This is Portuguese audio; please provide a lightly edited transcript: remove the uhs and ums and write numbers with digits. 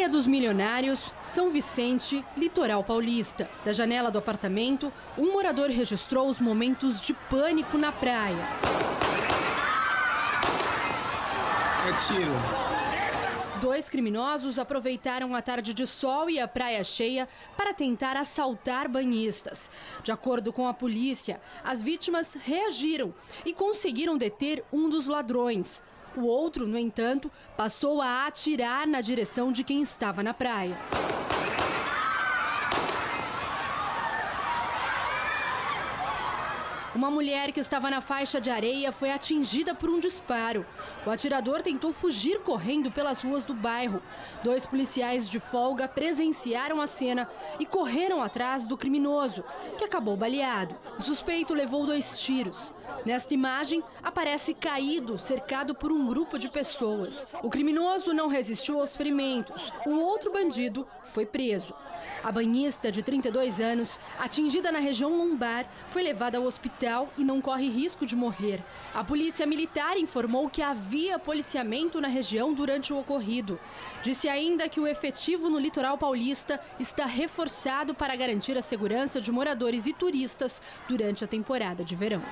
Praia dos Milionários, São Vicente, litoral paulista. Da janela do apartamento, um morador registrou os momentos de pânico na praia. É tiro. Dois criminosos aproveitaram a tarde de sol e a praia cheia para tentar assaltar banhistas. De acordo com a polícia, as vítimas reagiram e conseguiram deter um dos ladrões. O outro, no entanto, passou a atirar na direção de quem estava na praia. Uma mulher que estava na faixa de areia foi atingida por um disparo. O atirador tentou fugir correndo pelas ruas do bairro. Dois policiais de folga presenciaram a cena e correram atrás do criminoso, que acabou baleado. O suspeito levou 2 tiros. Nesta imagem, aparece caído, cercado por um grupo de pessoas. O criminoso não resistiu aos ferimentos. O outro bandido foi preso. A banhista, de 32 anos, atingida na região lombar, foi levada ao hospital e não corre risco de morrer. A polícia militar informou que havia policiamento na região durante o ocorrido. Disse ainda que o efetivo no litoral paulista está reforçado para garantir a segurança de moradores e turistas durante a temporada de verão.